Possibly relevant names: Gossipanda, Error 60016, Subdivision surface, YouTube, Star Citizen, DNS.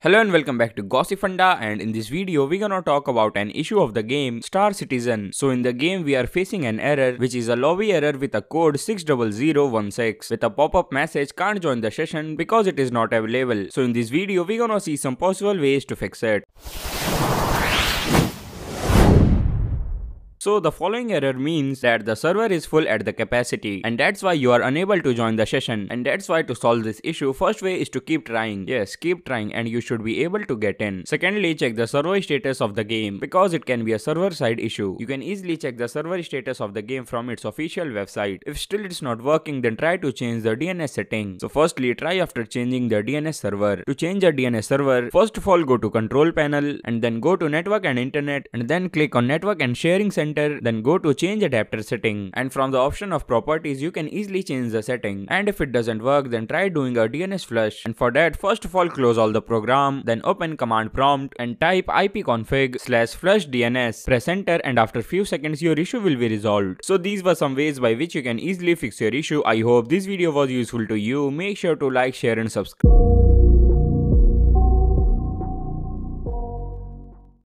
Hello and welcome back to Gossipanda, and in this video we're gonna talk about an issue of the game Star Citizen. So in the game we are facing an error which is a lobby error with a code 60016 with a pop-up message can't join the session because it is not available. So in this video we're gonna see some possible ways to fix it. So the following error means that the server is full at the capacity and that's why you are unable to join the session, and that's why to solve this issue first way is to keep trying. Yes, keep trying and you should be able to get in. Secondly, check the server status of the game because it can be a server side issue. You can easily check the server status of the game from its official website. If still it's not working, then try to change the DNS setting. So firstly, try after changing the DNS server. To change the DNS server, first of all go to control panel and then go to network and internet and then click on network and sharing center. Then go to change adapter setting, and from the option of properties you can easily change the setting. And if it doesn't work, then try doing a DNS flush, and for that first of all close all the program, then open command prompt and type ipconfig/flush DNS, press enter, and after few seconds your issue will be resolved. So these were some ways by which you can easily fix your issue. I hope this video was useful to you. Make sure to like, share and subscribe.